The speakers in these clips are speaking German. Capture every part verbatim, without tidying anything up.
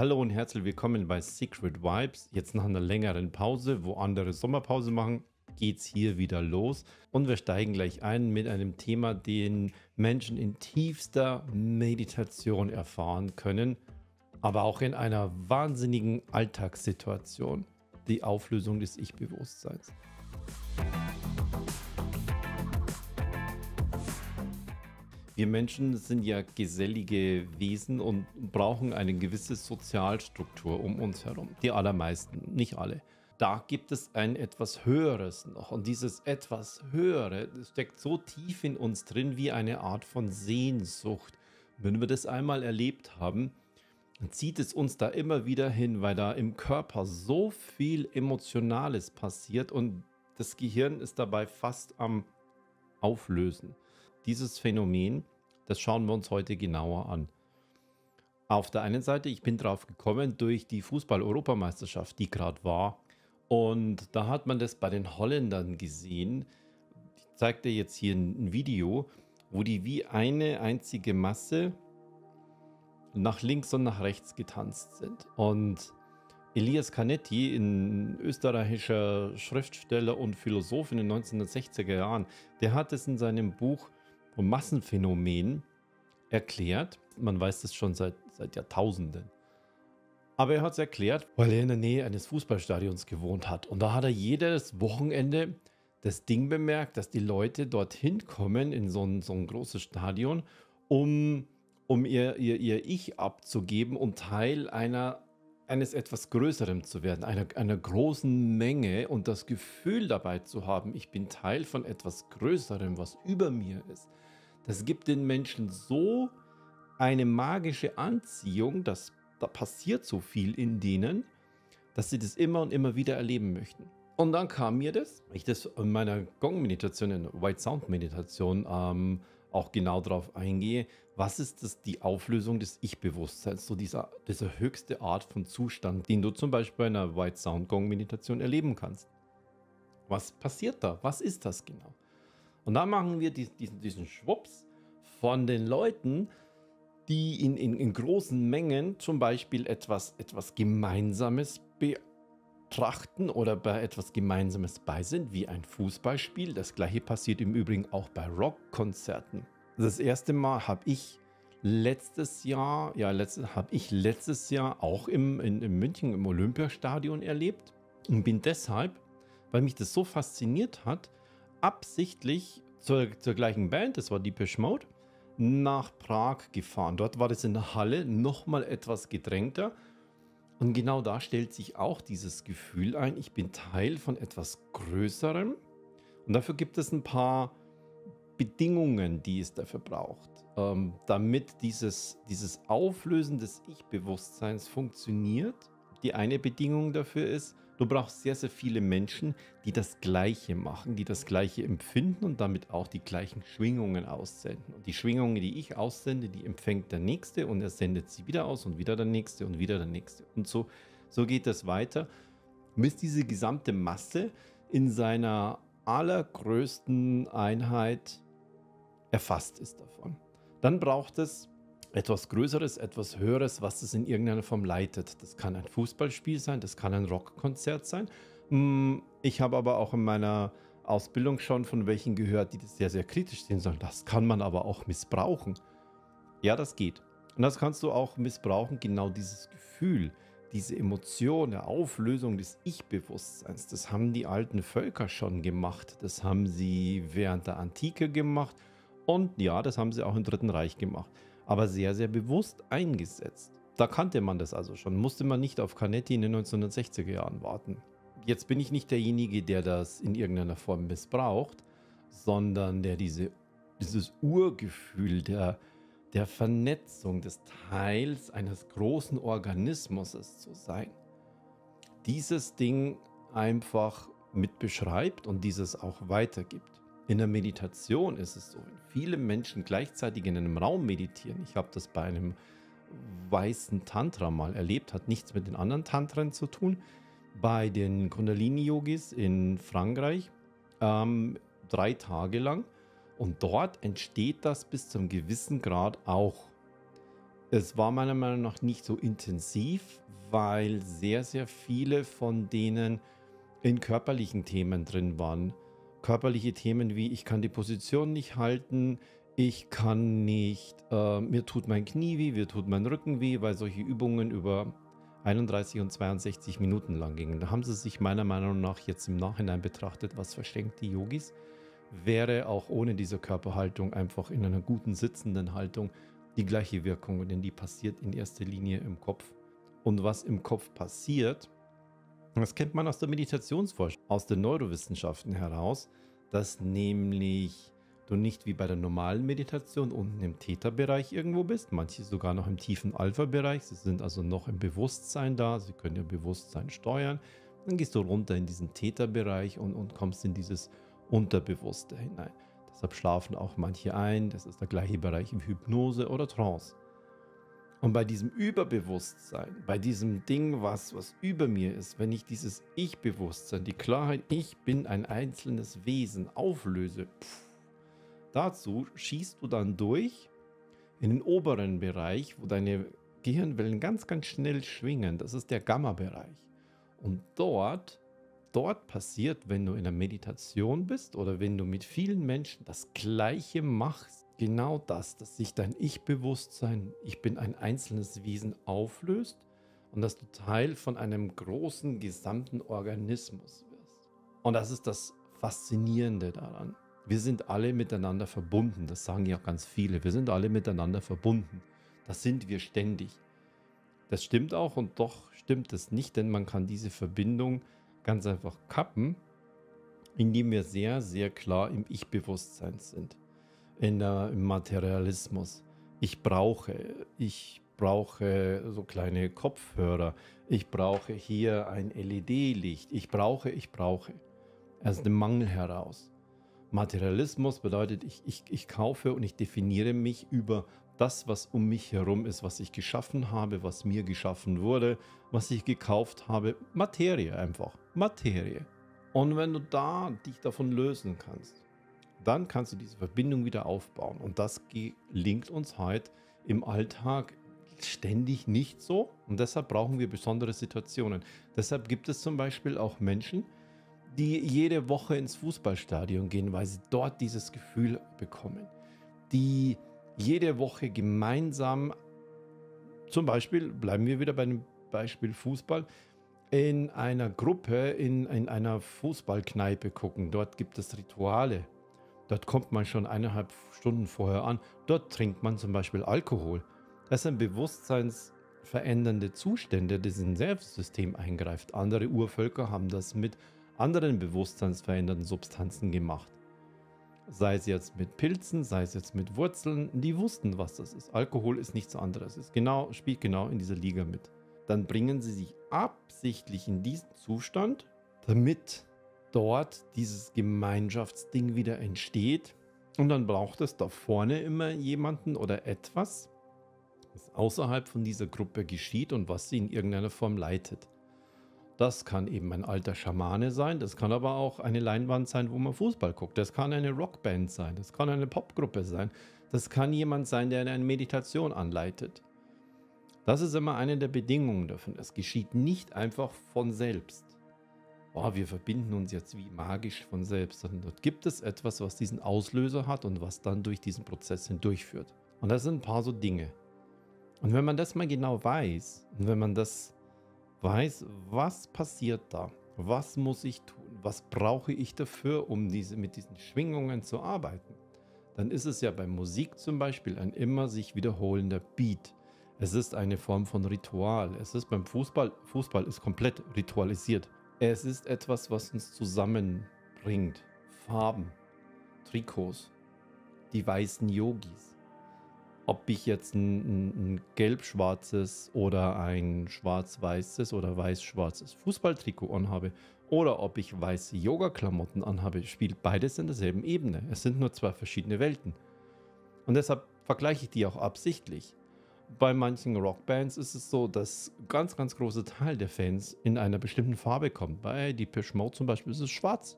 Hallo und herzlich willkommen bei Secret Vibes. Jetzt nach einer längeren Pause, wo andere Sommerpause machen, geht's hier wieder los. Und wir steigen gleich ein mit einem Thema, den Menschen in tiefster Meditation erfahren können, aber auch in einer wahnsinnigen Alltagssituation. Die Auflösung des Ich-Bewusstseins. Wir Menschen sind ja gesellige Wesen und brauchen eine gewisse Sozialstruktur um uns herum. Die allermeisten, nicht alle. Da gibt es ein etwas Höheres noch. Und dieses etwas Höhere steckt so tief in uns drin wie eine Art von Sehnsucht. Wenn wir das einmal erlebt haben, zieht es uns da immer wieder hin, weil da im Körper so viel Emotionales passiert und das Gehirn ist dabei fast am Auflösen. Dieses Phänomen, das schauen wir uns heute genauer an. Auf der einen Seite, ich bin drauf gekommen durch die Fußball-Europameisterschaft, die gerade war. Und da hat man das bei den Holländern gesehen. Ich zeige dir jetzt hier ein Video, wo die wie eine einzige Masse nach links und nach rechts getanzt sind. Und Elias Canetti, ein österreichischer Schriftsteller und Philosoph in den neunzehnhundertsechziger Jahren, der hat es in seinem Buch Vom Massenphänomen erklärt. Man weiß das schon seit, seit Jahrtausenden. Aber er hat es erklärt, weil er in der Nähe eines Fußballstadions gewohnt hat. Und da hat er jedes Wochenende das Ding bemerkt, dass die Leute dorthin kommen, in so ein, so ein großes Stadion, um... um ihr, ihr, ihr Ich abzugeben und Teil einer, eines etwas Größeren zu werden, einer, einer großen Menge und das Gefühl dabei zu haben, ich bin Teil von etwas Größerem, was über mir ist. Das gibt den Menschen so eine magische Anziehung, dass da passiert so viel in denen, dass sie das immer und immer wieder erleben möchten. Und dann kam mir das, weil ich das in meiner Gong-Meditation, in der White-Sound-Meditation ähm, auch genau darauf eingehe, was ist das die Auflösung des Ich-Bewusstseins, so dieser, dieser höchste Art von Zustand, den du zum Beispiel bei einer White Sound Gong Meditation erleben kannst. Was passiert da? Was ist das genau? Und da machen wir diesen, diesen, diesen Schwupps von den Leuten, die in, in, in großen Mengen zum Beispiel etwas, etwas Gemeinsames betrachten oder bei etwas Gemeinsames bei sind, wie ein Fußballspiel. Das gleiche passiert im Übrigen auch bei Rockkonzerten. Das erste Mal habe ich letztes Jahr, ja, letztes, habe ich letztes Jahr auch im, in, in München im Olympiastadion erlebt und bin deshalb, weil mich das so fasziniert hat, absichtlich zur, zur gleichen Band, das war Depeche Mode, nach Prag gefahren. Dort war das in der Halle nochmal etwas gedrängter. Und genau da stellt sich auch dieses Gefühl ein, ich bin Teil von etwas Größerem. Und dafür gibt es ein paar Bedingungen, die es dafür braucht, ähm, damit dieses, dieses Auflösen des Ich-Bewusstseins funktioniert. Die eine Bedingung dafür ist, du brauchst sehr, sehr viele Menschen, die das Gleiche machen, die das Gleiche empfinden und damit auch die gleichen Schwingungen aussenden. Und die Schwingungen, die ich aussende, die empfängt der Nächste und er sendet sie wieder aus und wieder der Nächste und wieder der Nächste. Und so, so geht das weiter, bis diese gesamte Masse in seiner allergrößten Einheit erfasst ist davon. Dann braucht es etwas Größeres, etwas Höheres, was es in irgendeiner Form leitet. Das kann ein Fußballspiel sein, das kann ein Rockkonzert sein. Ich habe aber auch in meiner Ausbildung schon von welchen gehört, die das sehr, sehr kritisch sehen sollen. Das kann man aber auch missbrauchen. Ja, das geht. Und das kannst du auch missbrauchen, genau dieses Gefühl, diese Emotion der Auflösung des Ich-Bewusstseins. Das haben die alten Völker schon gemacht. Das haben sie während der Antike gemacht. Und ja, das haben sie auch im Dritten Reich gemacht. Aber sehr, sehr bewusst eingesetzt. Da kannte man das also schon, musste man nicht auf Canetti in den neunzehnhundertsechziger Jahren warten. Jetzt bin ich nicht derjenige, der das in irgendeiner Form missbraucht, sondern der diese, dieses Urgefühl der, der Vernetzung, des Teils eines großen Organismus zu sein, dieses Ding einfach mit beschreibt und dieses auch weitergibt. In der Meditation ist es so, wenn viele Menschen gleichzeitig in einem Raum meditieren. Ich habe das bei einem weißen Tantra mal erlebt, hat nichts mit den anderen Tantren zu tun. Bei den Kundalini-Yogis in Frankreich, ähm, drei Tage lang. Und dort entsteht das bis zum gewissen Grad auch. Es war meiner Meinung nach nicht so intensiv, weil sehr, sehr viele von denen in körperlichen Themen drin waren. Körperliche Themen wie, ich kann die Position nicht halten, ich kann nicht, äh, mir tut mein Knie weh, mir tut mein Rücken weh, weil solche Übungen über einunddreißig und zweiundsechzig Minuten lang gingen. Da haben sie sich meiner Meinung nach jetzt im Nachhinein betrachtet, was verschenkt die Yogis. Wäre auch ohne diese Körperhaltung einfach in einer guten sitzenden Haltung die gleiche Wirkung, denn die passiert in erster Linie im Kopf. Und was im Kopf passiert, das kennt man aus der Meditationsforschung, aus den Neurowissenschaften heraus, dass nämlich du nicht wie bei der normalen Meditation unten im Theta-Bereich irgendwo bist, manche sogar noch im tiefen Alpha-Bereich, sie sind also noch im Bewusstsein da, sie können ihr Bewusstsein steuern, dann gehst du runter in diesen Theta-Bereich und, und kommst in dieses Unterbewusste hinein. Deshalb schlafen auch manche ein, das ist der gleiche Bereich wie Hypnose oder Trance. Und bei diesem Überbewusstsein, bei diesem Ding, was, was über mir ist, wenn ich dieses Ich-Bewusstsein, die Klarheit, ich bin ein einzelnes Wesen, auflöse, pff, dazu schießt du dann durch in den oberen Bereich, wo deine Gehirnwellen ganz, ganz schnell schwingen. Das ist der Gamma-Bereich. Und dort... Dort passiert, wenn du in der Meditation bist oder wenn du mit vielen Menschen das Gleiche machst, genau das, dass sich dein Ich-Bewusstsein, ich bin ein einzelnes Wesen, auflöst und dass du Teil von einem großen, gesamten Organismus wirst. Und das ist das Faszinierende daran. Wir sind alle miteinander verbunden, das sagen ja ganz viele, wir sind alle miteinander verbunden. Das sind wir ständig. Das stimmt auch und doch stimmt es nicht, denn man kann diese Verbindung ganz einfach kappen, indem wir sehr, sehr klar im Ich-Bewusstsein sind, in der, im Materialismus. Ich brauche, ich brauche so kleine Kopfhörer, ich brauche hier ein L E D-Licht, ich brauche, ich brauche. Aus dem Mangel heraus. Materialismus bedeutet, ich, ich, ich kaufe und ich definiere mich über das, was um mich herum ist, was ich geschaffen habe, was mir geschaffen wurde, was ich gekauft habe. Materie einfach. Materie. Und wenn du da dich davon lösen kannst, dann kannst du diese Verbindung wieder aufbauen. Und das gelingt uns heute im Alltag ständig nicht so. Und deshalb brauchen wir besondere Situationen. Deshalb gibt es zum Beispiel auch Menschen, die jede Woche ins Fußballstadion gehen, weil sie dort dieses Gefühl bekommen. Die jede Woche gemeinsam, zum Beispiel, bleiben wir wieder bei dem Beispiel Fußball, in einer Gruppe, in, in einer Fußballkneipe gucken. Dort gibt es Rituale. Dort kommt man schon eineinhalb Stunden vorher an. Dort trinkt man zum Beispiel Alkohol. Das sind bewusstseinsverändernde Zustände, die in das Nervensystem eingreift. Andere Urvölker haben das mit anderen bewusstseinsverändernden Substanzen gemacht. Sei es jetzt mit Pilzen, sei es jetzt mit Wurzeln, die wussten, was das ist. Alkohol ist nichts anderes, es genau, spielt genau in dieser Liga mit. Dann bringen sie sich absichtlich in diesen Zustand, damit dort dieses Gemeinschaftsding wieder entsteht. Und dann braucht es da vorne immer jemanden oder etwas, was außerhalb von dieser Gruppe geschieht und was sie in irgendeiner Form leitet. Das kann eben ein alter Schamane sein, das kann aber auch eine Leinwand sein, wo man Fußball guckt. Das kann eine Rockband sein, das kann eine Popgruppe sein, das kann jemand sein, der eine Meditation anleitet. Das ist immer eine der Bedingungen davon. Es geschieht nicht einfach von selbst. Oh, wir verbinden uns jetzt wie magisch von selbst. Und dort gibt es etwas, was diesen Auslöser hat und was dann durch diesen Prozess hindurchführt. Und das sind ein paar so Dinge. Und wenn man das mal genau weiß und wenn man das... weiß, was passiert da, was muss ich tun, was brauche ich dafür, um diese, mit diesen Schwingungen zu arbeiten, dann ist es ja bei Musik zum Beispiel ein immer sich wiederholender Beat. Es ist eine Form von Ritual. Es ist beim Fußball, Fußball ist komplett ritualisiert. Es ist etwas, was uns zusammenbringt. Farben, Trikots, die weißen Yogis. Ob ich jetzt ein, ein gelb-schwarzes oder ein schwarz-weißes oder weiß-schwarzes Fußballtrikot anhabe oder ob ich weiße Yoga-Klamotten anhabe, spielt beides in derselben Ebene. Es sind nur zwei verschiedene Welten. Und deshalb vergleiche ich die auch absichtlich. Bei manchen Rockbands ist es so, dass ein ganz, ganz großer Teil der Fans in einer bestimmten Farbe kommt. Bei Depeche Mode zum Beispiel ist es schwarz.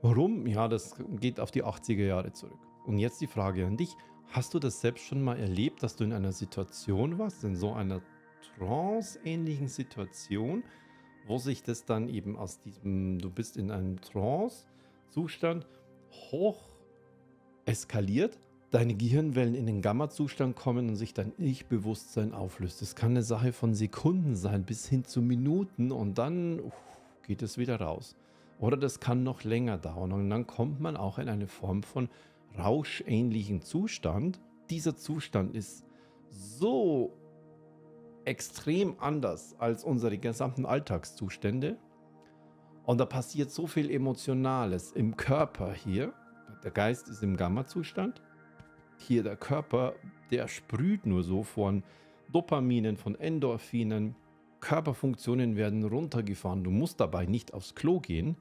Warum? Ja, das geht auf die achtziger Jahre zurück. Und jetzt die Frage an dich. Hast du das selbst schon mal erlebt, dass du in einer Situation warst, in so einer tranceähnlichen Situation, wo sich das dann eben aus diesem, du bist in einem Trance-Zustand hoch eskaliert, deine Gehirnwellen in den Gamma-Zustand kommen und sich dein Ich-Bewusstsein auflöst. Das kann eine Sache von Sekunden sein, bis hin zu Minuten, und dann uh, geht es wieder raus. Oder das kann noch länger dauern, und dann kommt man auch in eine Form von rauschähnlichen Zustand. Dieser Zustand ist so extrem anders als unsere gesamten Alltagszustände, und da passiert so viel Emotionales im Körper hier. Der Geist ist im Gamma-Zustand. Hier der Körper, der sprüht nur so von Dopaminen, von Endorphinen. Körperfunktionen werden runtergefahren. Du musst dabei nicht aufs Klo gehen.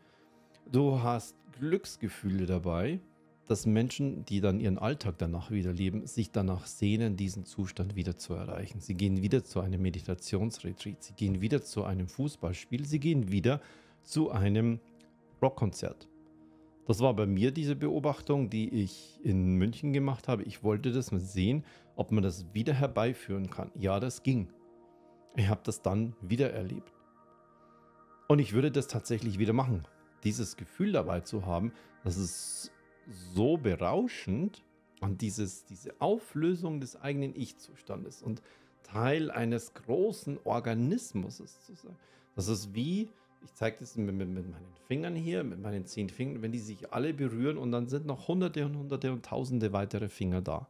Du hast Glücksgefühle dabei, dass Menschen, die dann ihren Alltag danach wieder leben, sich danach sehnen, diesen Zustand wieder zu erreichen. Sie gehen wieder zu einem Meditationsretreat, sie gehen wieder zu einem Fußballspiel, sie gehen wieder zu einem Rockkonzert. Das war bei mir diese Beobachtung, die ich in München gemacht habe. Ich wollte das mal sehen, ob man das wieder herbeiführen kann. Ja, das ging. Ich habe das dann wieder erlebt. Und ich würde das tatsächlich wieder machen. Dieses Gefühl dabei zu haben, das ist so berauschend, und dieses, diese Auflösung des eigenen Ich-Zustandes und Teil eines großen Organismus ist zu sein. Das ist wie, ich zeige das mit, mit, mit meinen Fingern hier, mit meinen zehn Fingern, wenn die sich alle berühren, und dann sind noch hunderte und hunderte und tausende weitere Finger da.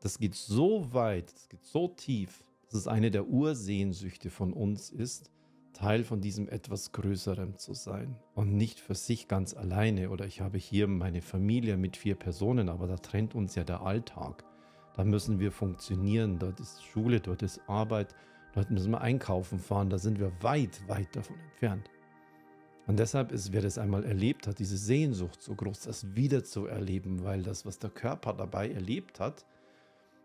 Das geht so weit, das geht so tief, dass es eine der Ursehnsüchte von uns ist, Teil von diesem etwas Größerem zu sein und nicht für sich ganz alleine. Oder ich habe hier meine Familie mit vier Personen, aber da trennt uns ja der Alltag. Da müssen wir funktionieren, dort ist Schule, dort ist Arbeit, dort müssen wir einkaufen fahren, da sind wir weit, weit davon entfernt. Und deshalb ist, wer das einmal erlebt hat, diese Sehnsucht so groß, das wieder zu erleben, weil das, was der Körper dabei erlebt hat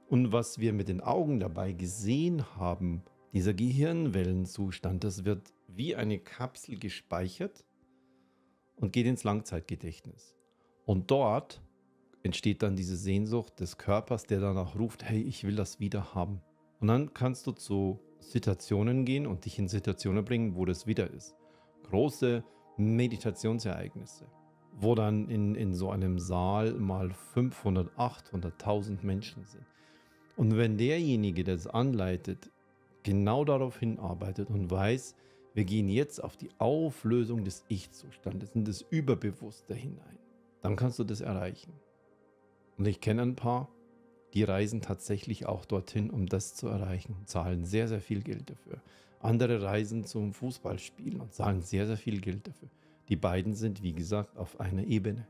und was wir mit den Augen dabei gesehen haben, dieser Gehirnwellenzustand, das wird wie eine Kapsel gespeichert und geht ins Langzeitgedächtnis. Und dort entsteht dann diese Sehnsucht des Körpers, der danach ruft, hey, ich will das wieder haben. Und dann kannst du zu Situationen gehen und dich in Situationen bringen, wo das wieder ist. Große Meditationsereignisse, wo dann in, in so einem Saal mal fünfhundert, achthunderttausend Menschen sind. Und wenn derjenige, der es anleitet, genau darauf hinarbeitet und weiß, wir gehen jetzt auf die Auflösung des Ich-Zustandes, in das Überbewusste hinein, dann kannst du das erreichen. Und ich kenne ein paar, die reisen tatsächlich auch dorthin, um das zu erreichen, und zahlen sehr, sehr viel Geld dafür. Andere reisen zum Fußballspielen und zahlen sehr, sehr viel Geld dafür. Die beiden sind, wie gesagt, auf einer Ebene.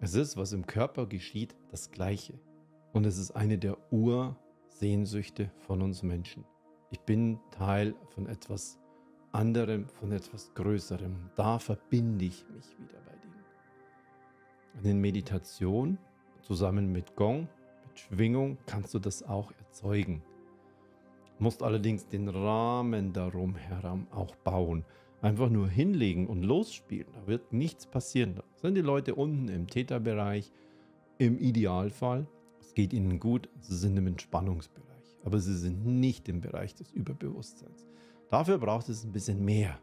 Es ist, was im Körper geschieht, das Gleiche. Und es ist eine der Ursehnsüchte von uns Menschen. Ich bin Teil von etwas anderem, von etwas Größerem. Da verbinde ich mich wieder bei denen. Und in Meditation, zusammen mit Gong, mit Schwingung, kannst du das auch erzeugen. Du musst allerdings den Rahmen darum herum auch bauen. Einfach nur hinlegen und losspielen, da wird nichts passieren. Da sind die Leute unten im Theta-Bereich, im Idealfall. Es geht ihnen gut, sie sind im Entspannungsbereich. Aber sie sind nicht im Bereich des Überbewusstseins. Dafür braucht es ein bisschen mehr.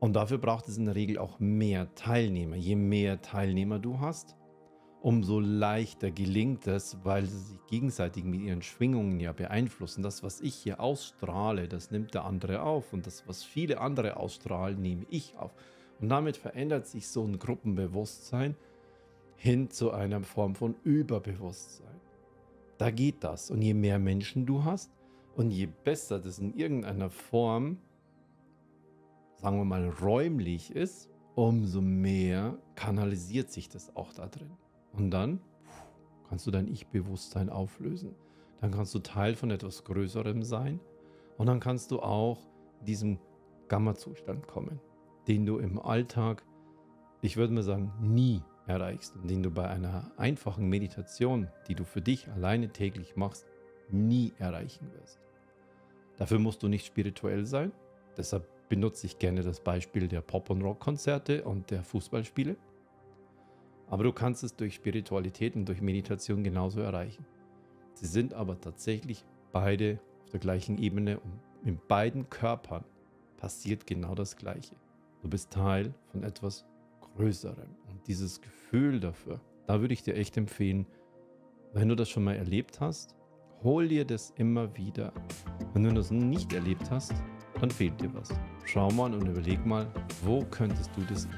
Und dafür braucht es in der Regel auch mehr Teilnehmer. Je mehr Teilnehmer du hast, umso leichter gelingt es, weil sie sich gegenseitig mit ihren Schwingungen ja beeinflussen. Das, was ich hier ausstrahle, das nimmt der andere auf. Und das, was viele andere ausstrahlen, nehme ich auf. Und damit verändert sich so ein Gruppenbewusstsein hin zu einer Form von Überbewusstsein. Da geht das. Und je mehr Menschen du hast und je besser das in irgendeiner Form, sagen wir mal, räumlich ist, umso mehr kanalisiert sich das auch da drin. Und dann kannst du dein Ich-Bewusstsein auflösen. Dann kannst du Teil von etwas Größerem sein. Und dann kannst du auch diesem Gamma-Zustand kommen, den du im Alltag, ich würde mal sagen, nie erreichst und den du bei einer einfachen Meditation, die du für dich alleine täglich machst, nie erreichen wirst. Dafür musst du nicht spirituell sein. Deshalb benutze ich gerne das Beispiel der Pop- und Rock-Konzerte und der Fußballspiele. Aber du kannst es durch Spiritualität und durch Meditation genauso erreichen. Sie sind aber tatsächlich beide auf der gleichen Ebene und in beiden Körpern passiert genau das Gleiche. Du bist Teil von etwas Größerem und dieses Gefühl dafür, da würde ich dir echt empfehlen, wenn du das schon mal erlebt hast, hol dir das immer wieder. Wenn du das nicht erlebt hast, dann fehlt dir was. Schau mal und überleg mal, wo könntest du das